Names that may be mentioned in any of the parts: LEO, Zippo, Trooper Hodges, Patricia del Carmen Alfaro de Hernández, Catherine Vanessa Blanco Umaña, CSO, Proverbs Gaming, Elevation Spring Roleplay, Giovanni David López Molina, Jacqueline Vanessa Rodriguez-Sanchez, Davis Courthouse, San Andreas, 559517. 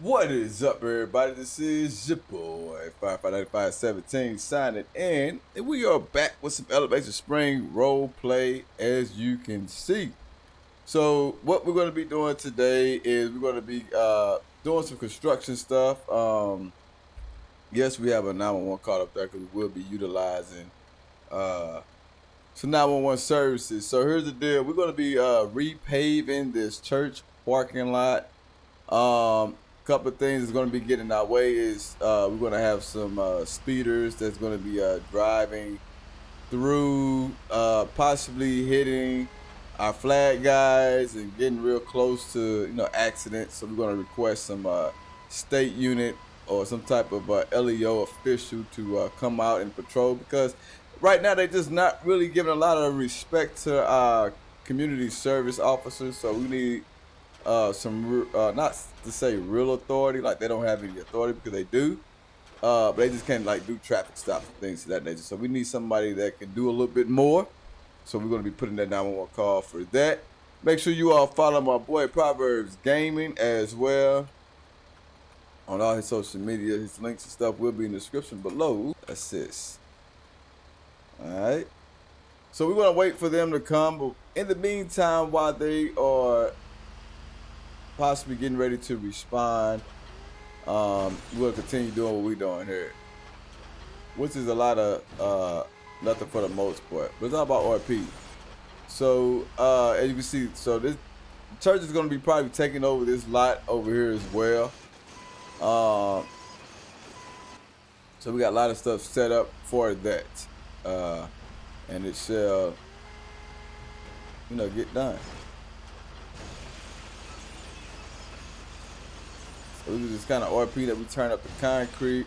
What is up, everybody? This is Zippo at 559517 signing in, and we are back with some Elevation Spring Roleplay, as you can see. So what we're going to be doing today is we're going to be doing some construction stuff. Yes, we have a 911 call up there because we will be utilizing some 911 services. So here's the deal. We're going to be repaving this church parking lot. Couple of things that's going to be getting in our way is we're going to have some speeders that's going to be driving through, possibly hitting our flag guys and getting real close to, you know, accidents. So we're going to request some state unit or some type of LEO official to come out and patrol, because right now they're just not really giving a lot of respect to our community service officers. So we need some not to say real authority, like they don't have any authority, because they do, but they just can't like do traffic stops and things of that nature. So we need somebody that can do a little bit more. So we're going to be putting that 911 call for that. Make sure you all follow my boy Proverbs Gaming as well on all his social media. His links and stuff will be in the description below. Assist. All right, so we're going to wait for them to come, but in the meantime, while they are possibly getting ready to respond, we'll continue doing what we're doing here, which is a lot of nothing for the most part, but it's all about RP. So as you can see, so this church is going to be probably taking over this lot over here as well. So we got a lot of stuff set up for that, and it shall, you know, get done. It was just kind of RP that we turn up the concrete,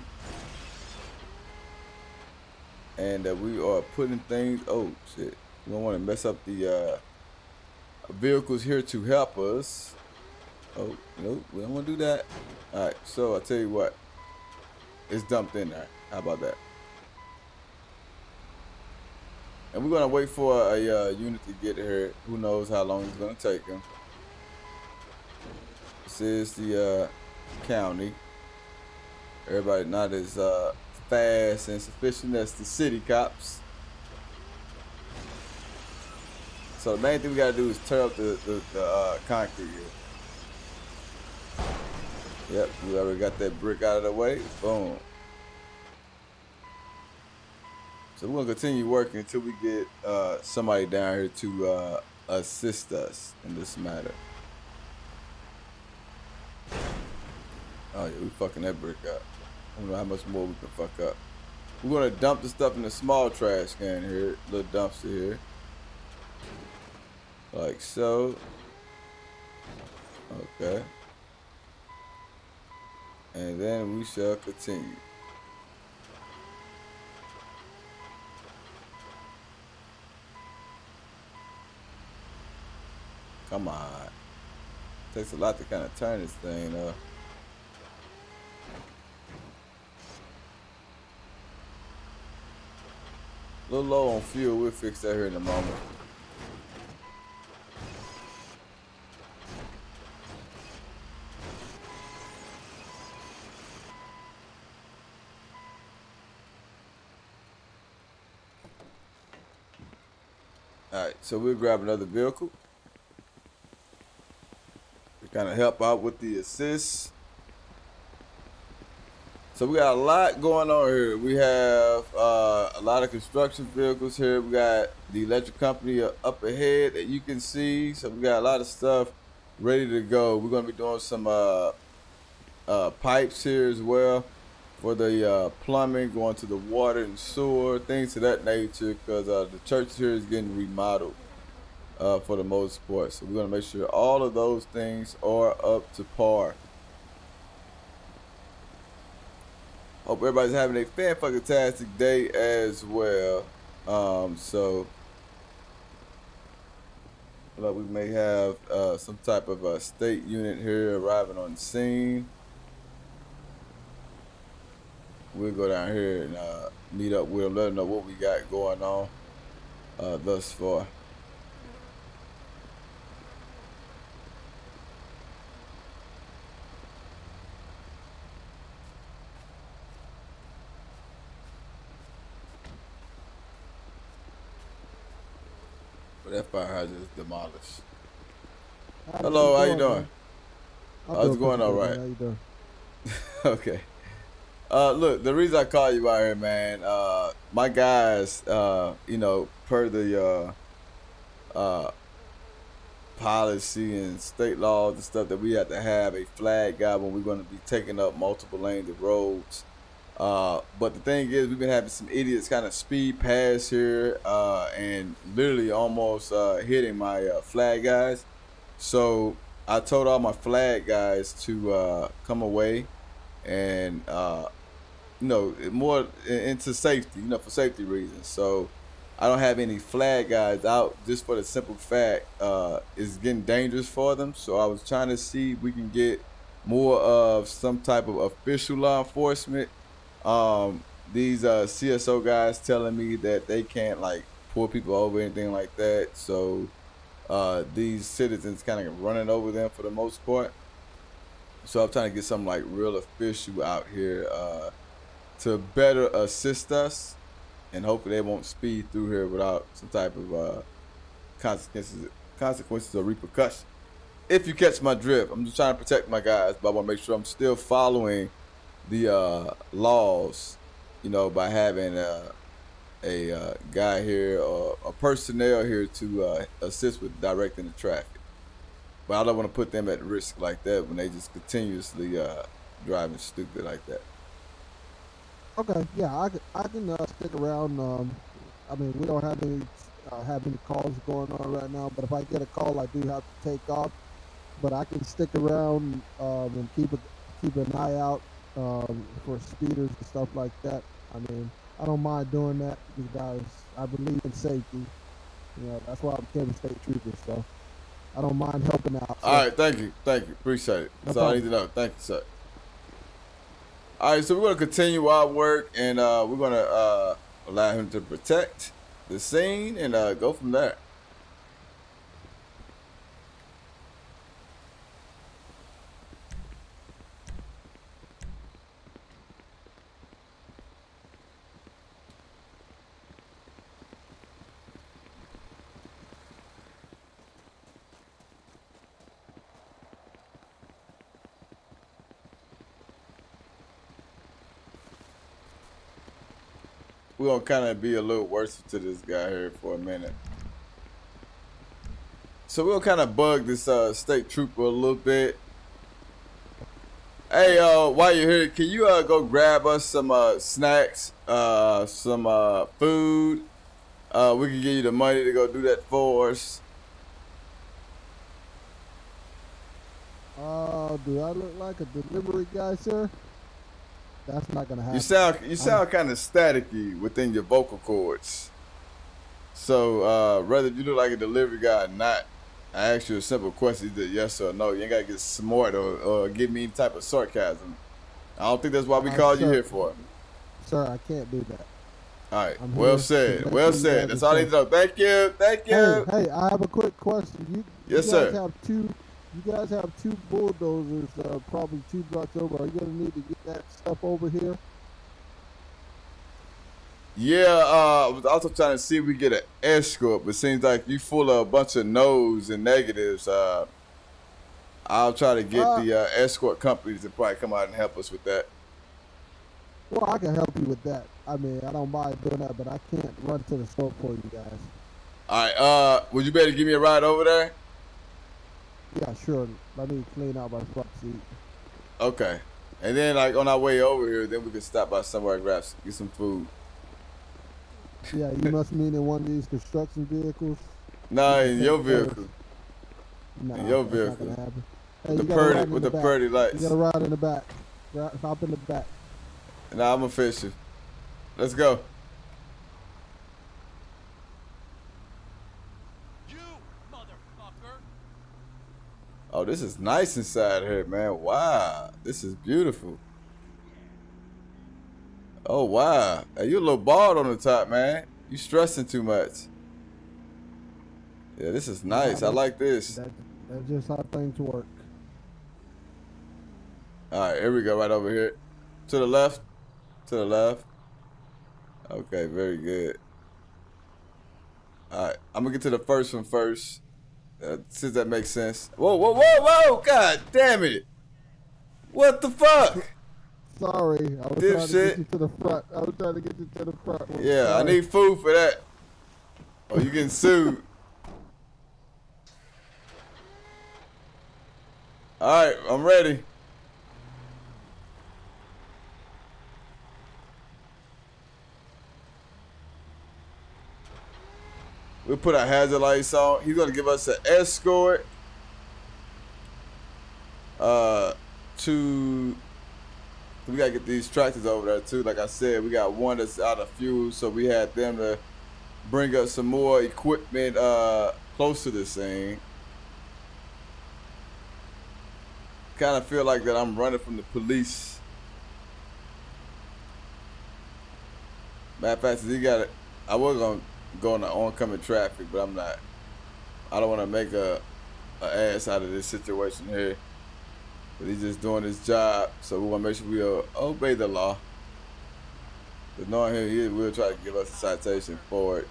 and that we are putting things. Oh shit! We don't want to mess up the vehicles here to help us. Oh nope, we don't want to do that. All right, so I tell you what, it's dumped in there. How about that? And we're gonna wait for a unit to get here. Who knows how long it's gonna take them? This is the county. Everybody not as fast and sufficient as the city cops. So the main thing we gotta do is tear up the concrete here. Yep, we already got that brick out of the way. Boom. So we're gonna continue working until we get somebody down here to assist us in this matter. Oh yeah, we fucking that brick up. I don't know how much more we can fuck up. We're gonna dump the stuff in the small trash can here, little dumpster here, like so. Okay. And then we shall continue. Come on. Takes a lot to kind of turn this thing up. A little low on fuel, we'll fix that here in a moment. Alright, so we'll grab another vehicle to kind of help out with the assist. So we got a lot going on here. We have a lot of construction vehicles here. We got the electric company up ahead that you can see. So we got a lot of stuff ready to go. We're going to be doing some pipes here as well for the plumbing, going to the water and sewer, things of that nature, because the church here is getting remodeled for the most part. So we're going to make sure all of those things are up to par. Hope everybody's having a fan-fucking-tastic day as well. So, look, we may have some type of a state unit here arriving on the scene. We'll go down here and meet up with them, let them know what we got going on thus far. But that firehouse is demolished. Hello, how you doing? How's it going? All right. How you doing? Okay. Look, the reason I called you out here, man, my guys, you know, per the policy and state laws and stuff, that we have to have a flag guy when we're going to be taking up multiple lanes of roads. But the thing is, we've been having some idiots kind of speed past here and literally almost hitting my flag guys. So I told all my flag guys to come away and, you know, more into safety, you know, for safety reasons. So I don't have any flag guys out just for the simple fact it's getting dangerous for them. So I was trying to see if we can get more of some type of official law enforcement. These CSO guys telling me that they can't like pull people over or anything like that. So these citizens kind of running over them for the most part. So I'm trying to get some like real official out here to better assist us. And hopefully they won't speed through here without some type of consequences or repercussions. If you catch my drift, I'm just trying to protect my guys, but I want to make sure I'm still following the laws, you know, by having a guy here or a personnel here to assist with directing the traffic. But I don't want to put them at risk like that when they just continuously driving stupid like that. Okay, yeah, I can stick around. I mean, we don't have any calls going on right now, but if I get a call, I do have to take off. But I can stick around and keep an eye out for speeders and stuff like that. I mean, I don't mind doing that because I believe in safety. You know, that's why I'm Kansas State Trooper, so I don't mind helping out. So. All right, thank you, appreciate it. That's all I need to know. Thank you, sir. All right, so we're going to continue our work, and we're going to allow him to protect the scene and go from there. We're gonna kind of be a little worse to this guy here for a minute. So we'll kind of bug this state trooper a little bit. Hey, while you're here, can you go grab us some snacks, some food? We can give you the money to go do that for us. Do I look like a delivery guy, sir? That's not gonna happen. You sound kind of staticky within your vocal cords. So rather you look like a delivery guy or not, I asked you a simple question, either yes or no. You ain't gotta get smart or give me any type of sarcasm. I don't think that's why we called you here for. Sir, I can't do that. All right, well said, well said. That's all they know. Thank you, thank you. Hey, I have a quick question. You guys have two bulldozers, probably two blocks over. Are you gonna need to get that stuff over here? Yeah, I was also trying to see if we get an escort, but seems like you full of a bunch of no's and negatives. I'll try to get the escort companies to probably come out and help us with that. Well, I can help you with that. I mean, I don't mind doing that, but I can't run to the store for you guys. All right, would you better give me a ride over there? Yeah, sure. Let me clean out my front seat. Okay. And then, like, on our way over here, then we can stop by somewhere and grab, get some food. Yeah, you must mean in one of these construction vehicles? Nah, in your vehicle. Nah, in your vehicle. Hey, the Purdy, with the Purdy lights. You gotta ride in the back. Hop in the back. Nah, I'm official. Let's go. Oh, this is nice inside here, man. Wow. This is beautiful. Oh, wow. Hey, you're a little bald on the top, man. You stressing too much. Yeah, this is nice. I like this. That's just how things work. All right, here we go. Right over here. To the left. To the left. Okay, very good. All right, I'm gonna get to the first one first, since that makes sense. Whoa, whoa, whoa, whoa! God damn it! What the fuck? Sorry, I was trying to get you to the front. I was trying to get you to the front. Yeah, sorry. I need food for that. Oh, you getting sued? All right, I'm ready. We'll put our hazard lights on. He's gonna give us an escort to. We gotta get these tractors over there too. Like I said, we got one that's out of fuel, so we had them to bring up some more equipment close to this thing. Kind of feel like that I'm running from the police. Matter of fact, he got it. I was gonna go into oncoming traffic, but I'm not. I don't want to make a ass out of this situation here. But he's just doing his job, so we want to make sure we obey the law. But knowing him, he will try to give us a citation for it.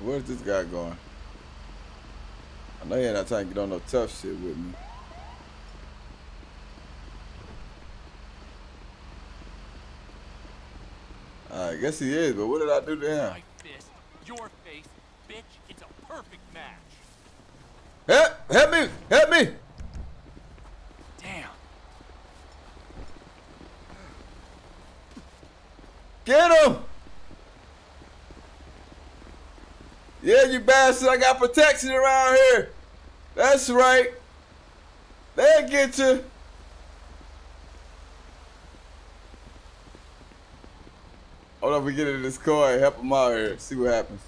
Where's this guy going? I know he ain't not trying to get on no tough shit with me. I guess he is, but what did I do to him? My fist, your face, bitch, it's a perfect match. Help! Help me! Help me! Damn! Get him! Yeah, you bastard! I got protection around here. That's right. They'll get you. Hold on, we get in this car and help him out here. See what happens.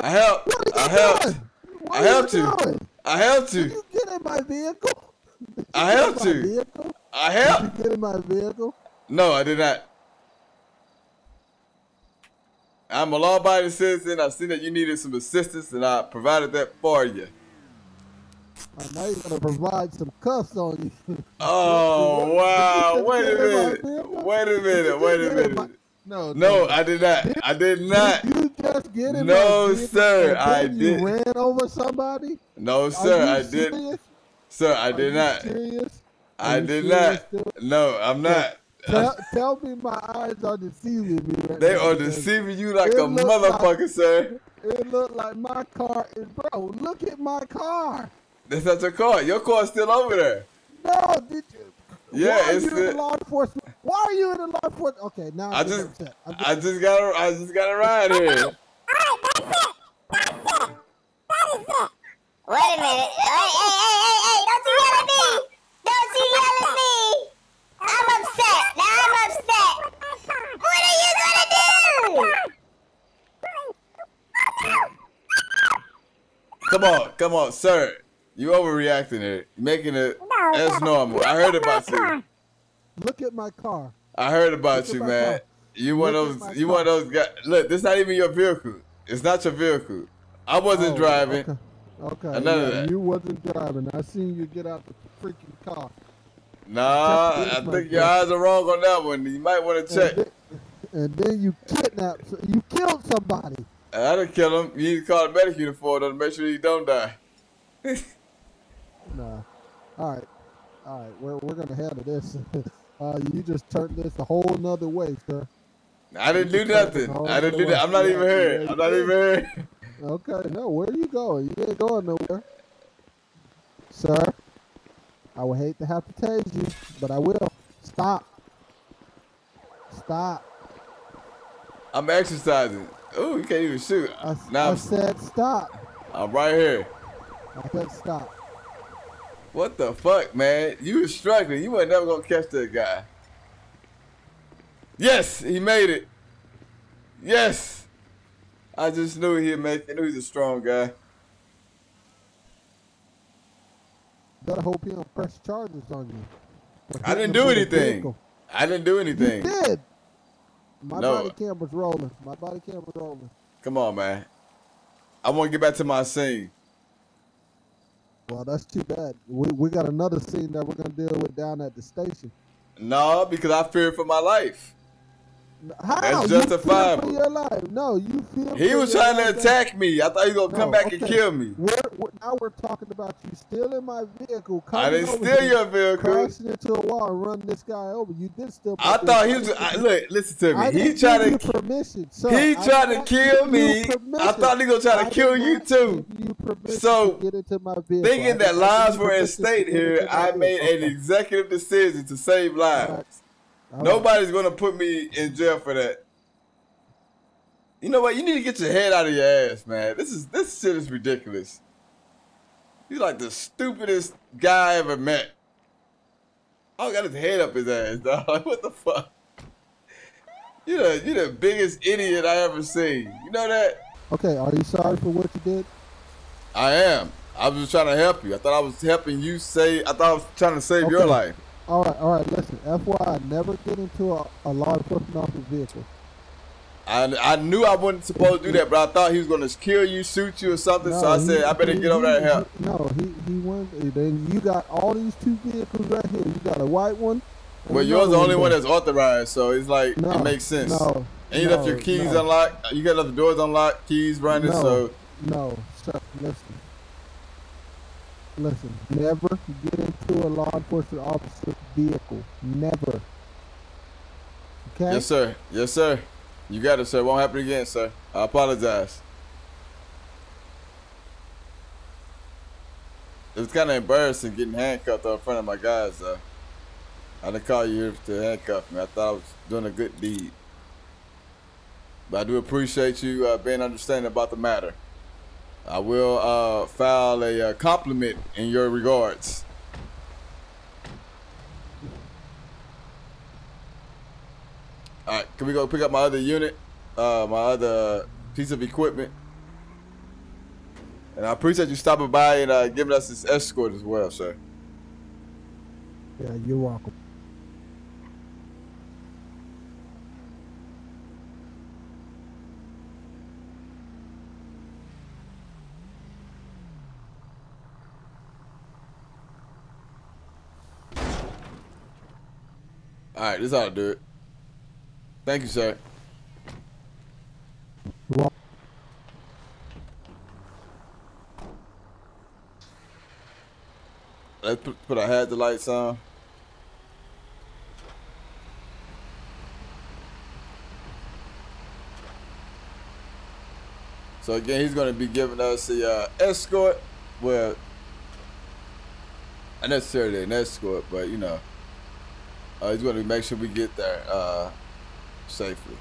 I helped you. Did you get in my vehicle? Did you get in my vehicle? No, I did not. I'm a law-abiding citizen. I've seen that you needed some assistance, and I provided that for you. Now you're gonna provide some cuffs on you. Oh wow! Wait a minute! No, I did not. No, sir, I did. You ran over somebody? No, sir, I did. Sir, I did not. I did not. No, I'm not. Tell me my eyes are deceiving me. They are deceiving you like a motherfucker, sir. It looked like my car is, bro, look at my car. That's not your car. Your car's still over there. No, did you? Yeah, it's the law enforcement. Why are you in the law enforcement? Okay, now I just got a ride here. All right, that's it. Wait a minute. Hey, don't you yell at me. Don't you yell at me. I'm upset. Now I'm upset. What are you gonna do? Come on, sir. You overreacting here. Making it as normal. I heard about you. Look at my car. I heard about you, man. You one of those guys. Look, this is not even your vehicle. It's not your vehicle. I wasn't driving. Okay. You wasn't driving. I seen you get out the freaking car. Nah, I think your eyes are wrong on that one. You might want to check. And then you killed somebody. I didn't kill him. You need to call the medic uniform to make sure he don't die. Nah. All right. We're gonna handle this. You just turned this a whole nother way, sir. I didn't do nothing. I didn't do that. I'm not even here. I'm not even here. Okay. No. Where are you going? You ain't going nowhere, sir. I would hate to have to tase you, but I will. Stop. I'm exercising. Oh, you can't even shoot. I said stop. I'm right here. I said stop. What the fuck, man? You were struggling. You were never gonna catch that guy. Yes, he made it. Yes, I just knew he'd make it. I knew he's a strong guy. Better hope he don't press charges on you. I didn't do anything. You did. My body camera's rolling. My body camera's rolling. Come on, man. I want to get back to my scene. Well, that's too bad. We got another scene that we're going to deal with down at the station. No, because I feared for my life. How? That's justifiable. You fear for your life? No, you fear. He was trying to attack me. I thought he was going to come back and kill me. Now we're talking about you stealing my vehicle. I didn't steal your vehicle. Crashing into a wall and running this guy over. You did steal. I thought he was. Look, listen to me. He tried to permission. He tried to kill me. I thought he was going to try to kill you too. So thinking that lives were at stake here, I made an executive decision to save lives. Nobody's going to put me in jail for that. You know what? You need to get your head out of your ass, man. This shit is ridiculous. He's like the stupidest guy I ever met. I got his head up his ass, dog. What the fuck? You're the biggest idiot I ever seen. You know that? Okay, are you sorry for what you did? I am. I was just trying to help you. I thought I was helping you save. I thought I was trying to save your life. All right, listen, FYI, never get into a law enforcement officer's vehicle. I knew I wasn't supposed to do that, but I thought he was going to kill you, shoot you or something, so I said, I better get over there and help. No, he wasn't. Then you got all these two vehicles right here. You got a white one. Well, yours the only one that's authorized, so it's like, it makes sense. No, and you left your keys unlocked. You got left the doors unlocked, keys running, so. No, sir, listen. Listen, never get into a law enforcement officer's vehicle. Never. Okay? Yes, sir. Yes, sir. You got it, sir. Won't happen again, sir. I apologize. It was kind of embarrassing getting handcuffed in front of my guys, though. I didn't call you here to handcuff me. I thought I was doing a good deed. But I do appreciate you being understanding about the matter. I will file a compliment in your regards. All right, can we go pick up my other unit, my other piece of equipment? And I appreciate you stopping by and giving us this escort as well, sir. Yeah, you're welcome. All right, this ought to do it. Thank you, sir. All right, let's put our hazard lights on. So again, he's going to be giving us the escort. Well, not necessarily an escort, but you know. He's going to make sure we get there safely.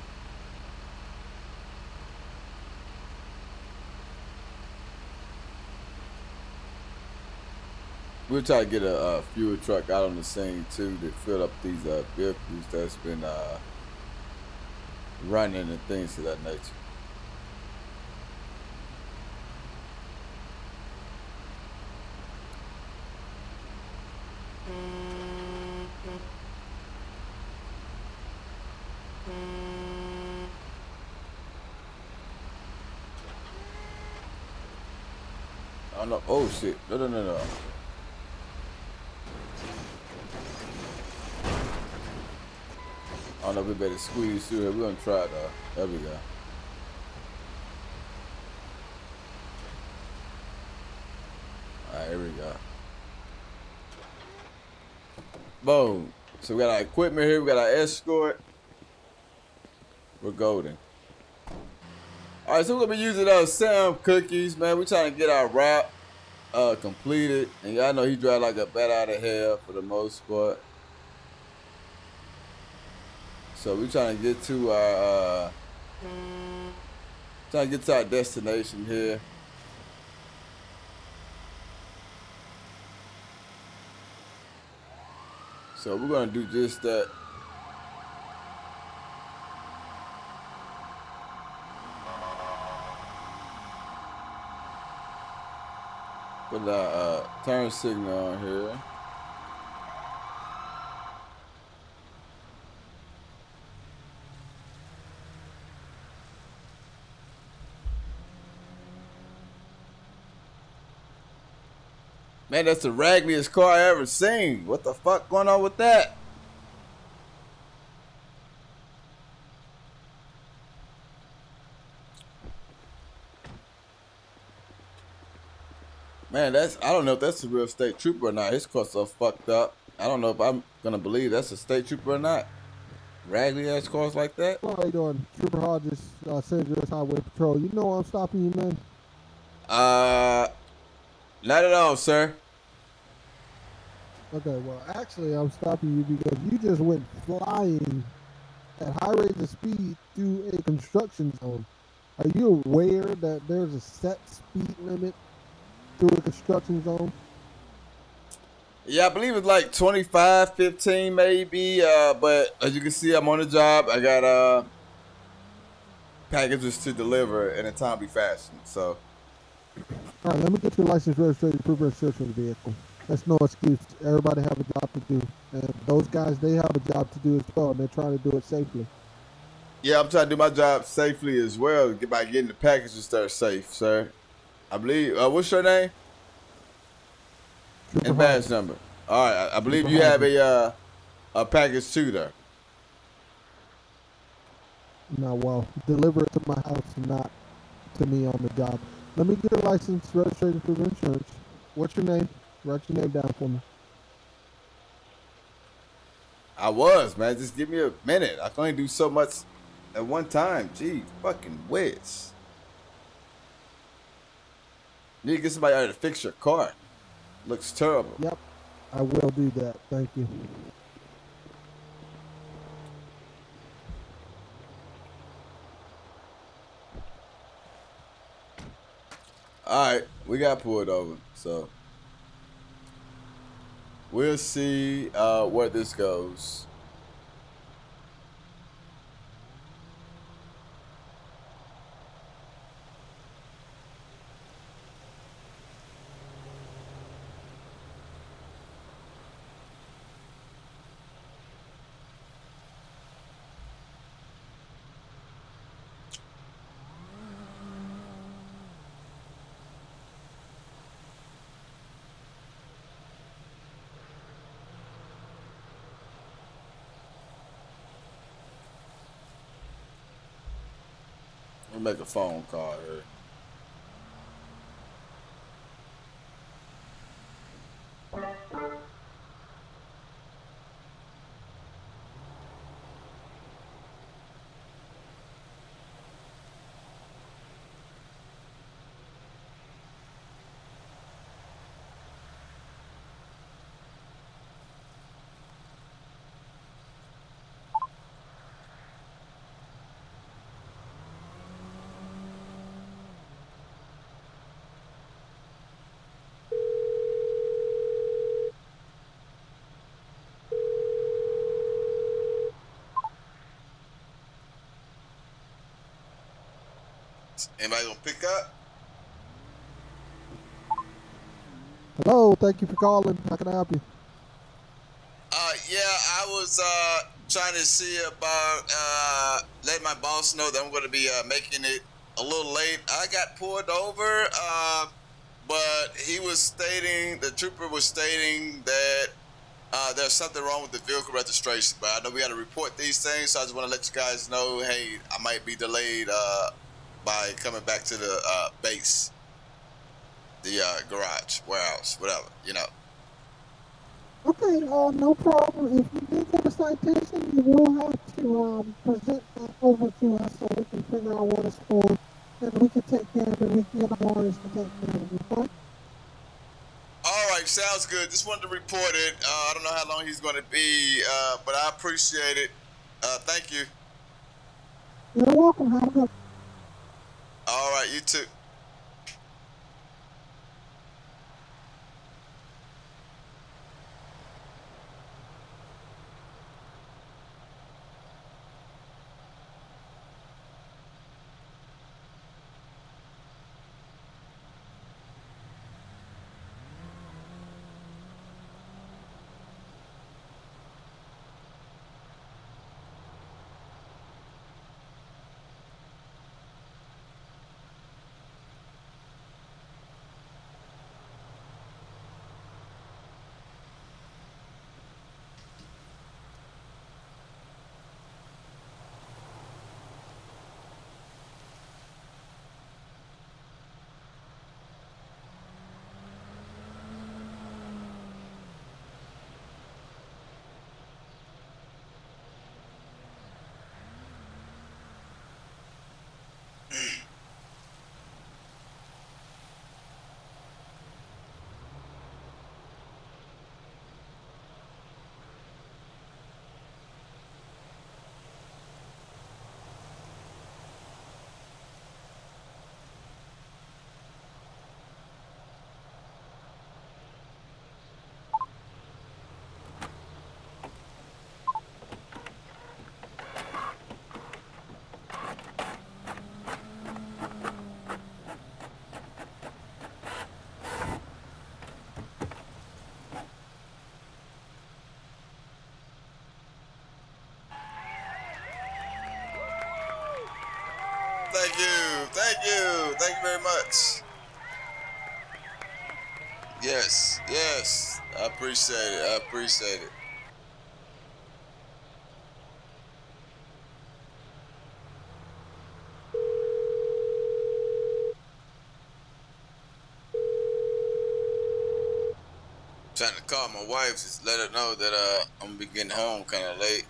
We'll try to get a fuel truck out on the scene too to fill up these vehicles that's been running and things of that nature. No, oh shit, no. I don't know if we better squeeze through here. We're gonna try it though. There we go. Alright, here we go. Boom. So we got our equipment here, we got our escort. We're golden. All right, so we're gonna be using those Sam cookies, man. We're trying to get our wrap completed. And y'all know he drive like a bat out of hell for the most part. So we're trying to get to our destination here. So we're gonna do just that. Put the turn signal on here. Man, that's the raggliest car I ever seen. What the fuck going on with that? Man, that's, I don't know if that's a real state trooper or not. His car's so fucked up. I don't know if I'm gonna believe that's a state trooper or not. Raggedy ass cars like that. How you doing? Trooper Hodges, San Andreas Highway Patrol. You know I'm stopping you, man. Not at all, sir. Okay, well, actually, I'm stopping you because you just went flying at high rates of speed through a construction zone. Are you aware that there's a set speed limit through a construction zone? Yeah, I believe it's like 25, 15 maybe, but as you can see, I'm on the job. I got packages to deliver in a timely fashion, so. All right, let me get your license, registration, proof of insurance on the vehicle. That's no excuse. Everybody have a job to do. And those guys, they have a job to do as well, and they're trying to do it safely. Yeah, I'm trying to do my job safely as well by getting the packages that are safe, sir. I believe, what's your name? Trooper and badge number. All right, I believe you have a package too, there. No, well, deliver it to my house, not to me on the job. Let me get a license, registration, proof of insurance. What's your name? Write your name down for me. I was, man. Just give me a minute. I can only do so much at one time. Gee, fucking whiz. You need to get somebody out here to fix your car. Looks terrible. Yep, I will do that. Thank you. All right, we got pulled over, so we'll see where this goes. Make a phone call here. Anybody gonna pick up? Hello, thank you for calling. How can I help you? Yeah, I was trying to see about letting my boss know that I'm gonna be making it a little late. I got pulled over, but he was stating, the trooper was stating that there's something wrong with the vehicle registration. But I know we gotta report these things, so I just wanna let you guys know, hey, I might be delayed by coming back to the base, the garage, warehouse, whatever, you know. Okay, no problem. If you did get a citation, you will have to present that over to us so we can figure out what it's for, and we can take care of it. We can get the lawyers to take care of it, okay? All right, sounds good. Just wanted to report it. I don't know how long he's going to be, but I appreciate it. Thank you. You're welcome. Have a good. All right, you too. Thank you. Thank you. Thank you very much. Yes. Yes. I appreciate it. I appreciate it. Trying to call my wife, just let her know that I'm gonna be getting home kind of late.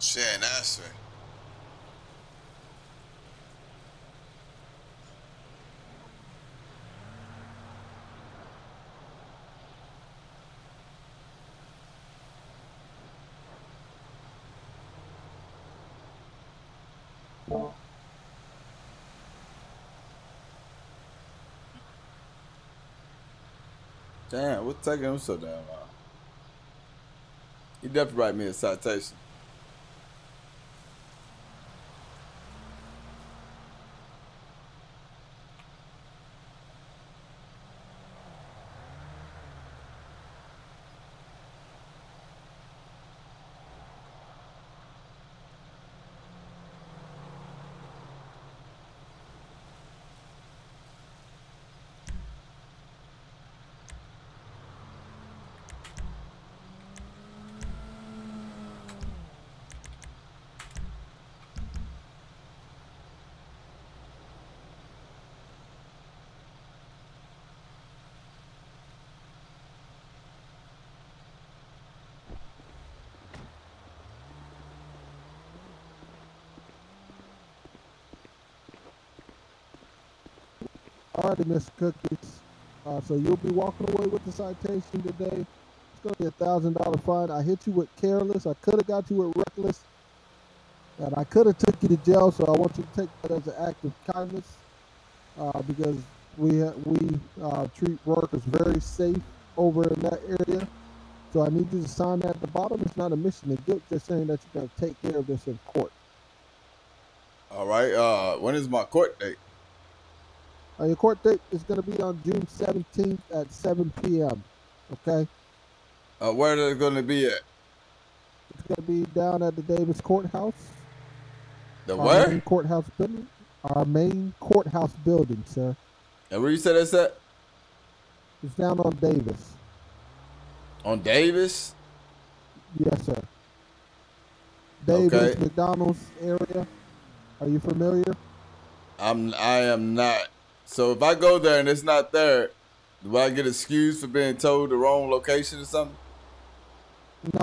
She ain't answering. Damn, what's taking him so damn long? He definitely write me a citation. All right, Miss Cookies. So you'll be walking away with the citation today. It's going to be a $1,000 fine. I hit you with careless. I could have got you with reckless. And I could have took you to jail, so I want you to take that as an act of kindness because we treat workers very safe over in that area. So I need you to sign that at the bottom. It's not admission of guilt. Just saying that you're going to take care of this in court. All right. When is my court date? Your court date is going to be on June 17th at 7 p.m. Okay? Where are they going to be at? It's going to be down at the Davis Courthouse. The where? Main courthouse building. Our main courthouse building, sir. And where you said that's at? It's down on Davis. On Davis? Yes, sir. Davis, okay. McDonald's area. Are you familiar? I am not. So if I go there and it's not there, do I get excused for being told the wrong location or something?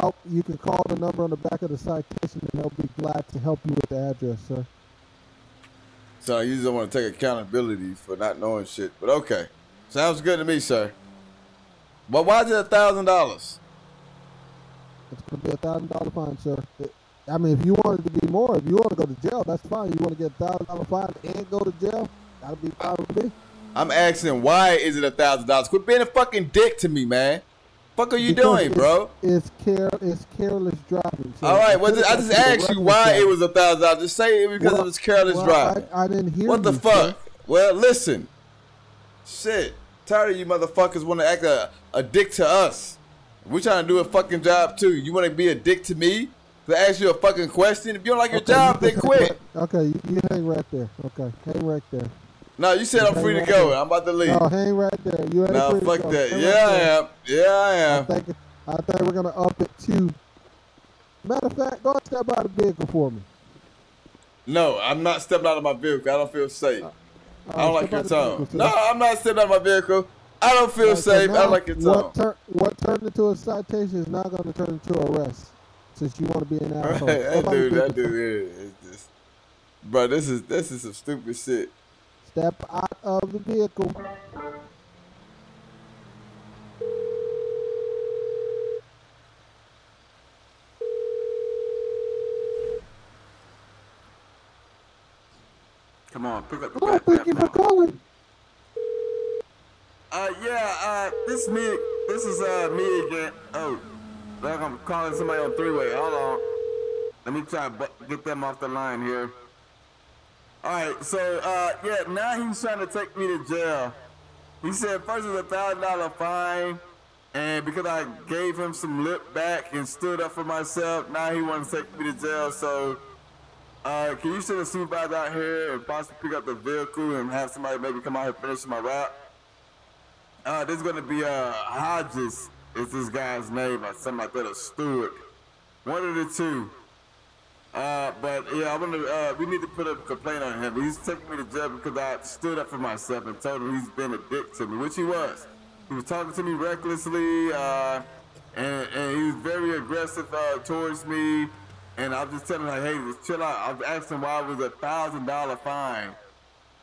No, you can call the number on the back of the citation and they'll be glad to help you with the address, sir. So I usually want to take accountability for not knowing shit, but okay. Sounds good to me, sir. But why is it $1,000? It's going to be a $1,000 fine, sir. I mean, if you wanted to be more, if you want to go to jail, that's fine. You want to get a $1,000 fine and go to jail? That'll be fine with me. I'm asking, why is it $1,000? Quit being a fucking dick to me, man. Fuck are you because doing, bro? It's careless driving. So all right, well, I just asked you why it was $1,000. Just say it because it was careless driving. I didn't hear what the you, fuck? Sir. Well, listen. Shit. Tired of you motherfuckers want to act a dick to us. We're trying to do a fucking job, too. You want to be a dick to me? To ask you a fucking question? If you don't like your job, then quit. Okay, you hang right there. Okay, hang right there. No, you said I'm free to go. I'm about to leave. No, hang right there. You ain't free to go. No, fuck that. Yeah, I am. Yeah, I am. I think we're going to up it to. Matter of fact, go step out of the vehicle for me. No, I'm not stepping out of my vehicle. I don't feel safe. I don't like your tone. No, I'm not stepping out of my vehicle. I don't feel safe. I don't like your tone. What turned into a citation is not going to turn into arrest since you want to be an asshole. That dude is just. Bro, this is some stupid shit. Step out of the vehicle. Come on, pick up the back. Thank you for calling. This is me. This is me again. Oh, I'm calling somebody on three-way. Hold on. Let me try to get them off the line here. Alright, so, yeah, now he's trying to take me to jail. He said first it's a $1,000 fine, and because I gave him some lip back and stood up for myself, now he wants to take me to jail. So, can you send a supervisor out here and possibly pick up the vehicle and have somebody maybe come out here and finish my rap? This is going to be Hodges is this guy's name, or something like that, or Stewart. One of the two. But yeah, I'm gonna, we need to put a complaint on him. He's taking me to jail because I stood up for myself and told him he's been a dick to me, which he was. He was talking to me recklessly, and he was very aggressive towards me. And I'm just telling him, like, hey, just chill out. I've asked him why it was a $1,000 fine,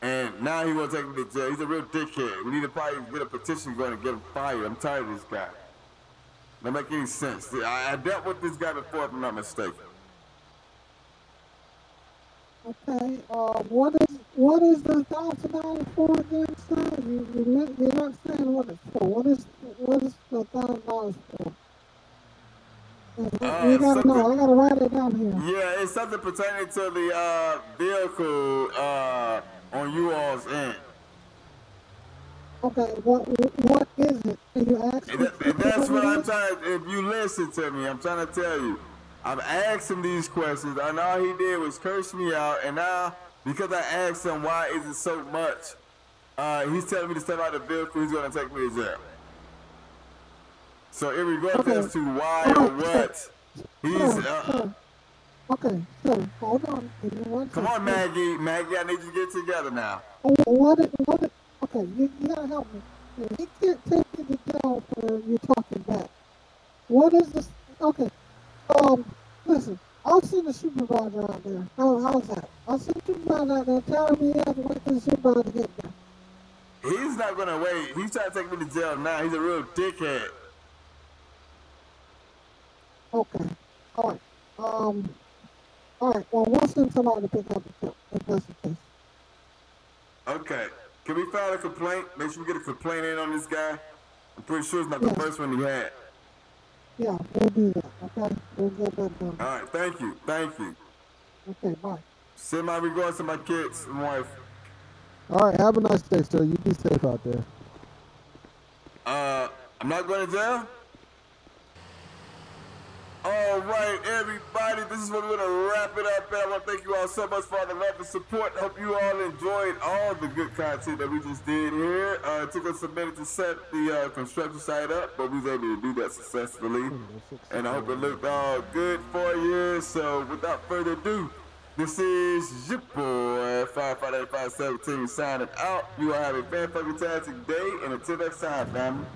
and now he won't take me to jail. He's a real dickhead. We need to probably get a petition going to get him fired. I'm tired of this guy. That make any sense. See, I dealt with this guy before, if I'm not mistaken. Okay, what is the $1,000 for again, sir? You're not saying what it's for. What is the $1,000 for? You gotta know. I gotta write it down here. Yeah, it's something pertaining to the vehicle on you all's end. Okay, what is it? Can you ask me? That's what I'm trying. If you listen to me, I'm trying to tell you. I've asked him these questions, and all he did was curse me out, and now, because I asked him why is it so much, he's telling me to step out of the vehicle, he's going to take me to jail. So in regards as to why or what, he's... Okay, so, hold on. Come on, Maggie. Maggie, I need you to get together now. Okay, you got to help me. He can't take you to jail for you talking back. What is this? Okay. Listen, I'll send a supervisor out there. How's that? I'll send a supervisor out there. Tell him he has to wait for the supervisor to get there. He's not going to wait. He's trying to take me to jail now. He's a real dickhead. Okay. All right. All right. Well, we'll send somebody to pick up the bill, if that's the case. Okay. Can we file a complaint? Make sure we get a complaint in on this guy. I'm pretty sure it's not the first one he had. Yeah, we'll do that, okay? We'll get that done. All right, thank you, thank you. Okay, bye. Send my regards to my kids and wife. All right, have a nice day, sir. You be safe out there. I'm not going to jail? All right, everybody, this is what we're going to wrap it up at. I want to thank you all so much for all the love and support. I hope you all enjoyed all the good content that we just did here. It took us a minute to set the construction site up, but we was able to do that successfully. And I hope it looked all good for you. So without further ado, this is Zippo 559517 signing out. You all have a fantastic day, and until next time, family.